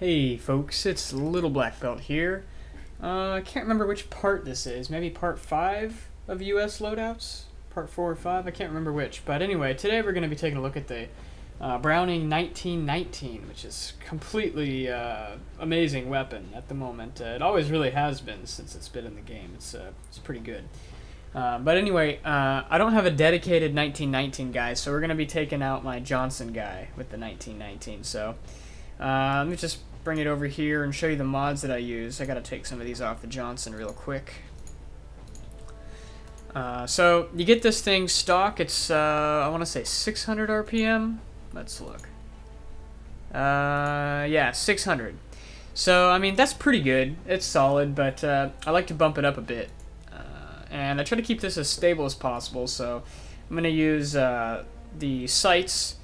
Hey folks, it's Little Black Belt here. I can't remember which part this is, maybe part 5 of US loadouts? Part 4 or 5, I can't remember which. But anyway, today we're going to be taking a look at the Browning 1919, which is completely amazing weapon at the moment. It always really has been since it's been in the game. It's pretty good. But anyway, I don't have a dedicated 1919 guy, so we're going to be taking out my Johnson guy with the 1919, so... let me just bring it over here and show you the mods that I use. I gotta take some of these off the Johnson real quick. So you get this thing stock. It's I want to say 600 RPM. Let's look. Yeah, 600. So I mean that's pretty good. It's solid, but I like to bump it up a bit. And I try to keep this as stable as possible. So I'm gonna use the sights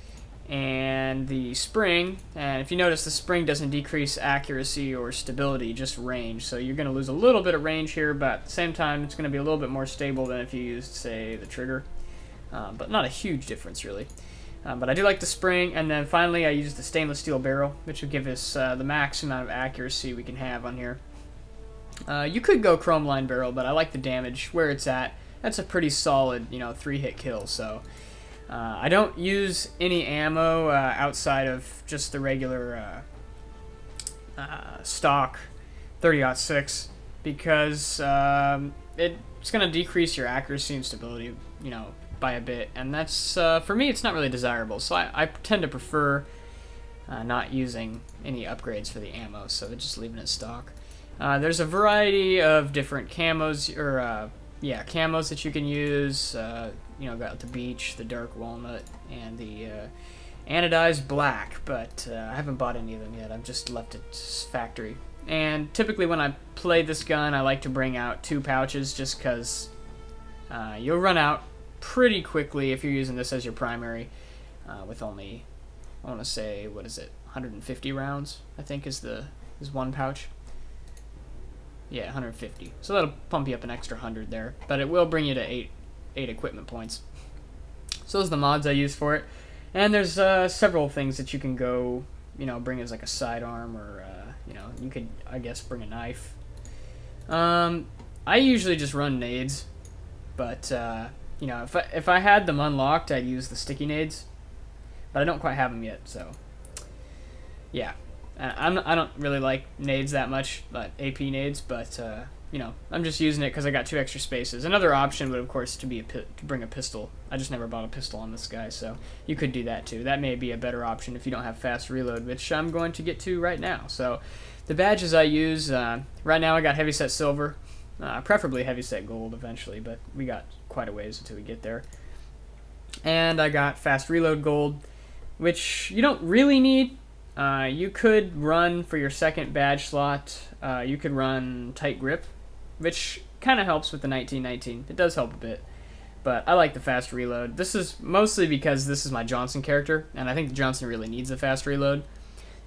and the spring, and if you notice the spring doesn't decrease accuracy or stability, just range, so you're going to lose a little bit of range here, but at the same time it's going to be a little bit more stable than if you used, say, the trigger, but not a huge difference really. But I do like the spring, and then finally I use the stainless steel barrel, which will give us the max amount of accuracy we can have on here. You could go chrome line barrel, but I like the damage where it's at. That's a pretty solid, you know, 3-hit kill. So I don't use any ammo outside of just the regular stock 30-06 because it's going to decrease your accuracy and stability, you know, by a bit, and that's for me it's not really desirable. So I tend to prefer not using any upgrades for the ammo, so just leaving it stock. There's a variety of different camos or camos that you can use. You know, got the beach, the dark walnut, and the anodized black, but I haven't bought any of them yet. I've just left it factory. And typically when I play this gun, I like to bring out 2 pouches just because you'll run out pretty quickly if you're using this as your primary with only, I want to say, what is it, 150 rounds, I think is one pouch. Yeah, 150. So that'll pump you up an extra 100 there, but it will bring you to 8 equipment points. So those are the mods I use for it, and there's several things that you can go, you know, bring as like a sidearm, or you know, you could, I guess, bring a knife. I usually just run nades, but you know, if I had them unlocked, I'd use the sticky nades, but I don't quite have them yet. So yeah, I don't really like nades that much, but AP nades, but you know, I'm just using it because I got 2 extra spaces. Another option would, of course, to bring a pistol. I just never bought a pistol on this guy, so you could do that too. That may be a better option if you don't have fast reload, which I'm going to get to right now. So the badges I use, right now I got heavyset silver, preferably heavyset gold eventually, but we got quite a ways until we get there. And I got fast reload gold, which you don't really need. You could run for your 2nd badge slot, you could run tight grip, which kind of helps with the 1919. It does help a bit, but I like the fast reload. This is mostly because this is my Johnson character, and I think Johnson really needs the fast reload.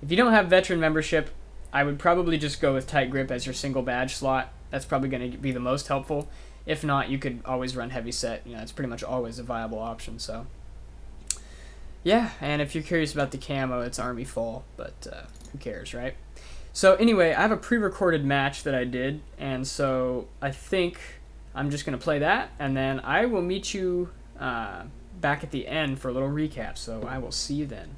If you don't have veteran membership, I would probably just go with tight grip as your single badge slot. That's probably going to be the most helpful. If not, you could always run heavy set. You know, it's pretty much always a viable option. So yeah, and if you're curious about the camo, it's Army Fall, but who cares, right? So anyway, I have a pre-recorded match that I did, and so I think I'm just going to play that, and then I will meet you back at the end for a little recap, so I will see you then.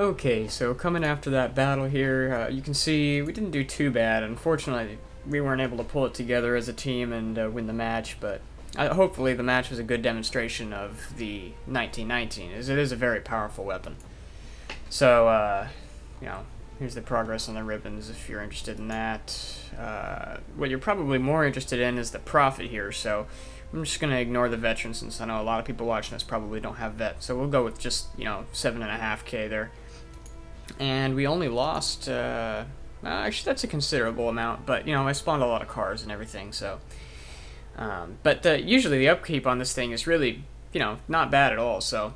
Okay, so coming after that battle here, you can see we didn't do too bad. Unfortunately, we weren't able to pull it together as a team and win the match, but hopefully the match was a good demonstration of the 1919, as it is a very powerful weapon. So, you know, here's the progress on the ribbons if you're interested in that. What you're probably more interested in is the profit here, so I'm just going to ignore the veteran since I know a lot of people watching this probably don't have vets, so we'll go with just, you know, 7.5K there. And we only lost, actually that's a considerable amount, but, you know, I spawned a lot of cars and everything, so. But usually the upkeep on this thing is really, you know, not bad at all, so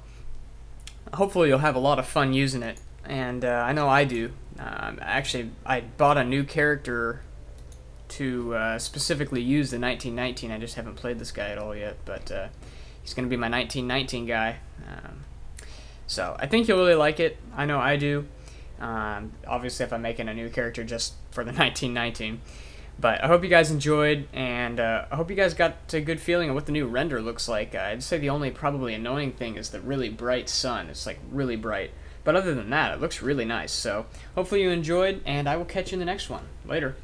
hopefully you'll have a lot of fun using it, and I know I do. Actually, I bought a new character to specifically use the 1919, I just haven't played this guy at all yet, but he's going to be my 1919 guy. So I think you'll really like it. I know I do. Obviously, if I'm making a new character just for the 1919. But I hope you guys enjoyed, and I hope you guys got a good feeling of what the new render looks like. I'd say the only probably annoying thing is the really bright sun. It's like really bright. But other than that, it looks really nice. So hopefully you enjoyed, and I will catch you in the next one. Later.